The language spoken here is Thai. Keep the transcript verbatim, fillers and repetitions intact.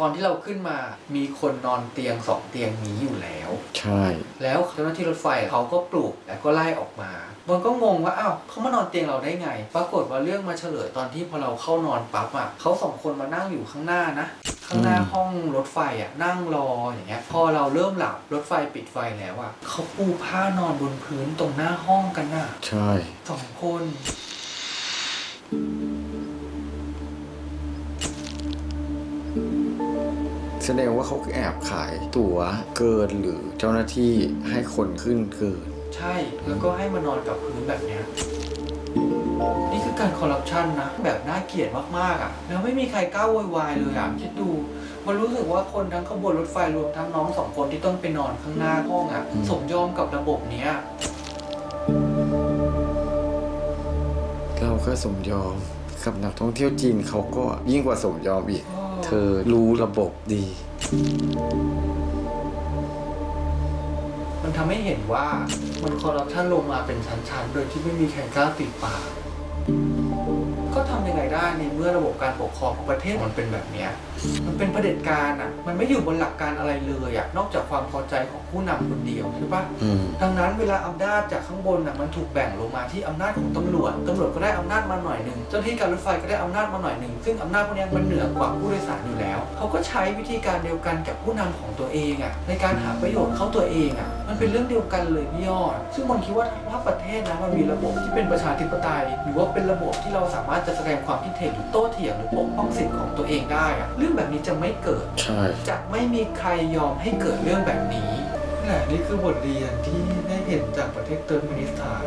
ก่อนที่เราขึ้นมามีคนนอนเตียงสองเตียงนี้อยู่แล้วใช่แล้วเจ้าหน้าที่รถไฟเขาก็ปลุกแล้วก็ไล่ออกมามันก็งงว่าอ้าวเขามานอนเตียงเราได้ไงปรากฏว่าเรื่องมาเฉลยตอนที่พอเราเข้านอนปั๊บอ่ะเขาสองคนมานั่งอยู่ข้างหน้านะข้างหน้าห้องรถไฟอ่ะนั่งรออย่างเงี้ยพอเราเริ่มหลับรถไฟปิดไฟแล้วอ่ะเขาปูผ้านอนบนพื้นตรงหน้าห้องกันน่ะใช่สองคนแสดงว่าเขาแอบขายตั๋วเกินหรือเจ้าหน้าที่ให้คนขึ้นเกินใช่แล้วก็ให้มานอนกับพื้นแบบเนี้ยนี่คือการคอร์รัปชันนะแบบน่าเกลียดมากๆอ่ะแล้วไม่มีใครกล้าโวยวายเลยอ่ะคิดดูมันรู้สึกว่าคนทั้งขบวนรถไฟรวมทั้งน้องสองคนที่ต้องไปนอนข้างหน้าห้องอ่ะสมยอมกับระบบเนี้ยเราก็สมยอมกับนักท่องเที่ยวจีนเขาก็ยิ่งกว่าสมยอมอีกเธอรู้ระบบดีมันทำให้เห็นว่ามันคอร์รัปชันลงมาเป็นชั้นๆโดยที่ไม่มีใครกล้าติดปากก็ทำยังไงได้ในเมื่อระบบการปกครองของประเทศมันเป็นแบบนี้มันเป็นเผด็จการอ่ะมันไม่อยู่บนหลักการอะไรเลยอ่ะนอกจากความพอใจของผู้นำคนเดียวใช่ปะดังนั้นเวลาอำนาจจากข้างบนอ่ะมันถูกแบ่งลงมาที่อำนาจของตำรวจตำรวจก็ได้อำนาจมาหน่อยหนึ่งเจ้าหน้าที่การรถไฟก็ได้อำนาจมาหน่อยหนึ่งซึ่งอำนาจพวกนี้มันเหนือกว่าผู้โดยสารอยู่แล้วเขาก็ใช้วิธีการเดียวกันกับผู้นำของตัวเองอ่ะในการหาประโยชน์เข้าตัวเองอ่ะมันเป็นเรื่องเดียวกันเลยพี่ยอดซึ่งมันคิดว่าถ้าประเทศนะมันมีระบบที่เป็นประชาธิปไตยหรือว่าเป็นระบบที่เราสามารถจะแสดงความคิดเห็นหรือโต้เถียงหรือปกป้องสิทธิ์ของตัวเองได้อะเรื่องแบบนี้จะไม่เกิดจะไม่มีใครยอมให้เกิดเรื่องแบบนี้นี่แหละนี่คือบทเรียนที่ได้เห็นจากประเทศเติร์กเมนิสถาน